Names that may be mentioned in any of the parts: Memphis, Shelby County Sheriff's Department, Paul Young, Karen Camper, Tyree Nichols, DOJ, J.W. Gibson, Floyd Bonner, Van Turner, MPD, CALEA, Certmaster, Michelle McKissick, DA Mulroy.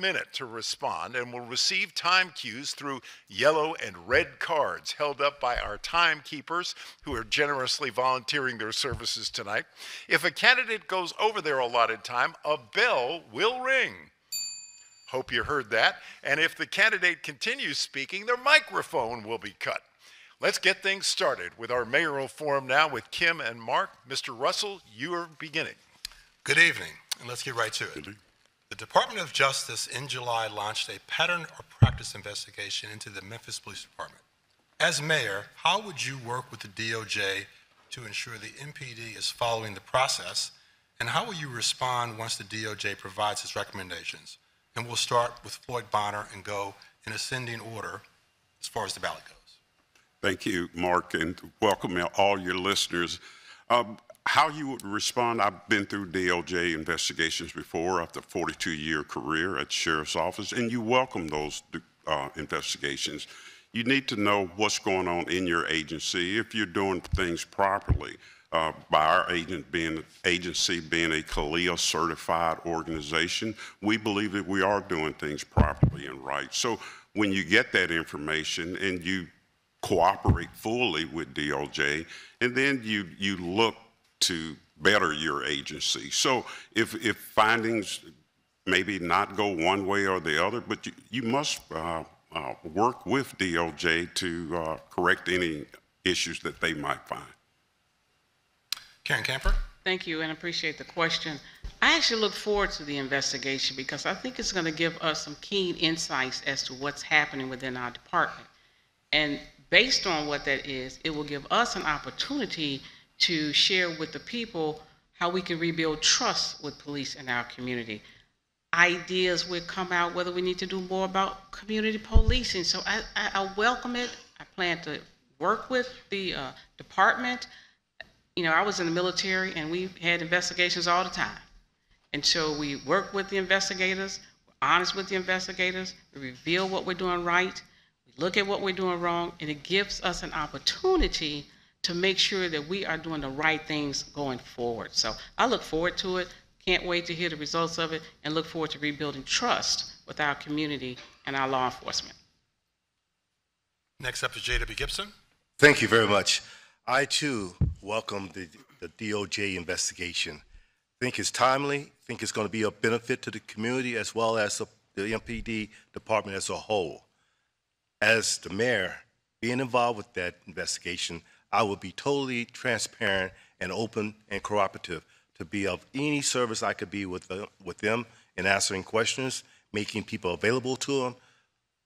1 minute to respond and will receive time cues through yellow and red cards held up by our timekeepers who are generously volunteering their services tonight. If a candidate goes over their allotted time, a bell will ring. Hope you heard that. And if the candidate continues speaking, their microphone will be cut. Let's get things started with our mayoral forum now with Kim and Mark. Mr. Russell, you are beginning. Good evening, and let's get right to it. The Department of Justice in July launched a pattern or practice investigation into the Memphis Police Department. As mayor, how would you work with the DOJ to ensure the MPD is following the process, and how will you respond once the DOJ provides its recommendations? And we'll start with Floyd Bonner and go in ascending order as far as the ballot goes. Thank you, Mark, and welcome all your listeners. How you would respond, I've been through DOJ investigations before after a 42-year career at the Sheriff's Office, and you welcome those investigations. You need to know what's going on in your agency, if you're doing things properly. By our agency being a CALEA certified organization, we believe that we are doing things properly and right. So when you get that information and you cooperate fully with DOJ, and then you look to better your agency. So if findings maybe not go one way or the other, but you must work with DOJ to correct any issues that they might find. Karen Camper. Thank you, and appreciate the question. I actually look forward to the investigation because I think it's going to give us some keen insights as to what's happening within our department. And based on what that is, it will give us an opportunity to share with the people how we can rebuild trust with police in our community. Ideas will come out whether we need to do more about community policing. So I welcome it. I plan to work with the department. You know, I was in the military and we had investigations all the time. And so we work with the investigators, we're honest with the investigators, we reveal what we're doing right, we look at what we're doing wrong, and it gives us an opportunity to make sure that we are doing the right things going forward. So I look forward to it, can't wait to hear the results of it, and look forward to rebuilding trust with our community and our law enforcement. Next up is J.W. Gibson. Thank you very much. I too welcome the DOJ investigation. I think it's timely, I think it's going to be a benefit to the community as well as the MPD department as a whole. As the mayor, being involved with that investigation, I will be totally transparent and open and cooperative to be of any service I could be with them in answering questions, making people available to them.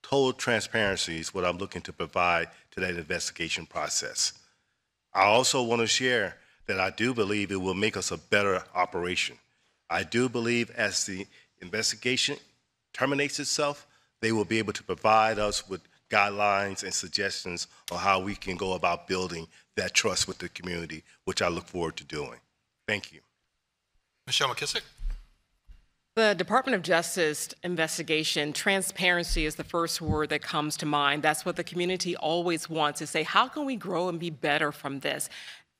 Total transparency is what I'm looking to provide to that investigation process. I also want to share that I do believe it will make us a better operation. I do believe as the investigation terminates itself, they will be able to provide us with guidelines and suggestions on how we can go about building that trust with the community, which I look forward to doing. Thank you. Michelle McKissick. The Department of Justice investigation, transparency is the first word that comes to mind. That's what the community always wants, to say, how can we grow and be better from this?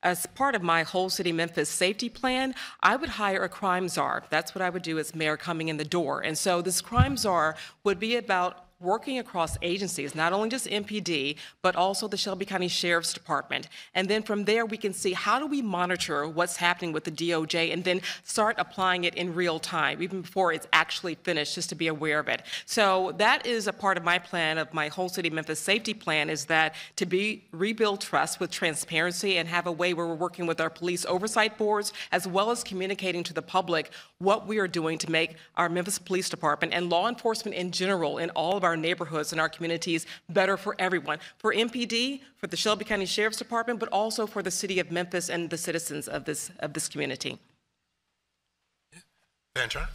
As part of my whole city Memphis safety plan, I would hire a crime czar. That's what I would do as mayor coming in the door. And so this crime czar would be about working across agencies, not only just MPD, but also the Shelby County Sheriff's Department. And then from there, we can see how do we monitor what's happening with the DOJ and then start applying it in real time, even before it's actually finished, just to be aware of it. So that is a part of my plan, of my whole city Memphis safety plan, is that to rebuild trust with transparency and have a way where we're working with our police oversight boards, as well as communicating to the public what we are doing to make our Memphis Police Department and law enforcement in general, in all of our neighborhoods and our communities, better for everyone, for MPD, for the Shelby County Sheriff's Department, but also for the city of Memphis and the citizens of this community. Van Turner.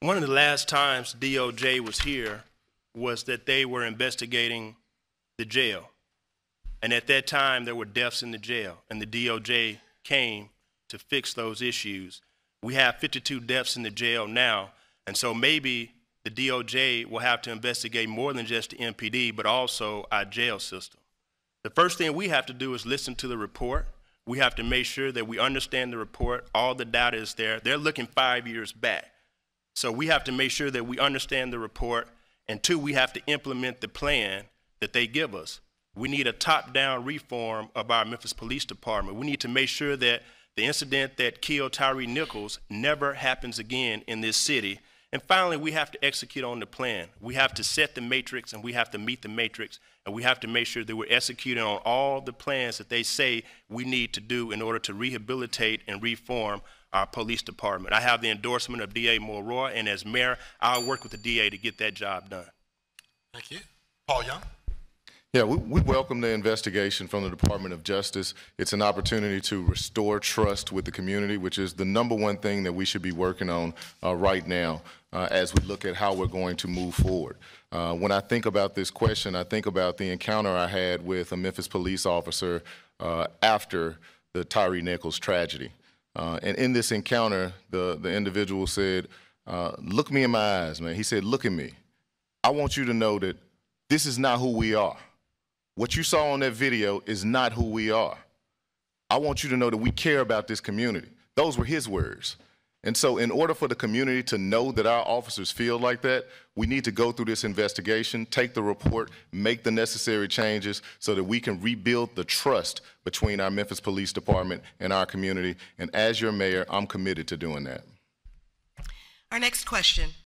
One of the last times DOJ was here was that they were investigating the jail. And at that time, there were deaths in the jail, and the DOJ came to fix those issues. We have 52 deaths in the jail now, and so maybe the DOJ will have to investigate more than just the MPD, but also our jail system. The first thing we have to do is listen to the report. We have to make sure that we understand the report. All the data is there. They're looking 5 years back. So we have to make sure that we understand the report, and two, we have to implement the plan that they give us. We need a top-down reform of our Memphis Police Department. We need to make sure that the incident that killed Tyree Nichols never happens again in this city. And finally, we have to execute on the plan. We have to set the matrix, and we have to meet the matrix, and we have to make sure that we're executing on all the plans that they say we need to do in order to rehabilitate and reform our police department. I have the endorsement of DA Mulroy, and as mayor, I'll work with the DA to get that job done. Thank you. Paul Young. Yeah, we welcome the investigation from the Department of Justice. It's an opportunity to restore trust with the community, which is the number one thing that we should be working on right now as we look at how we're going to move forward. When I think about this question, I think about the encounter I had with a Memphis police officer after the Tyree Nichols tragedy. And in this encounter, the individual said, look me in my eyes, man. He said, look at me. I want you to know that this is not who we are. What you saw on that video is not who we are. I want you to know that we care about this community. Those were his words. And so in order for the community to know that our officers feel like that, we need to go through this investigation, take the report, make the necessary changes so that we can rebuild the trust between our Memphis Police Department and our community. And as your mayor, I'm committed to doing that. Our next question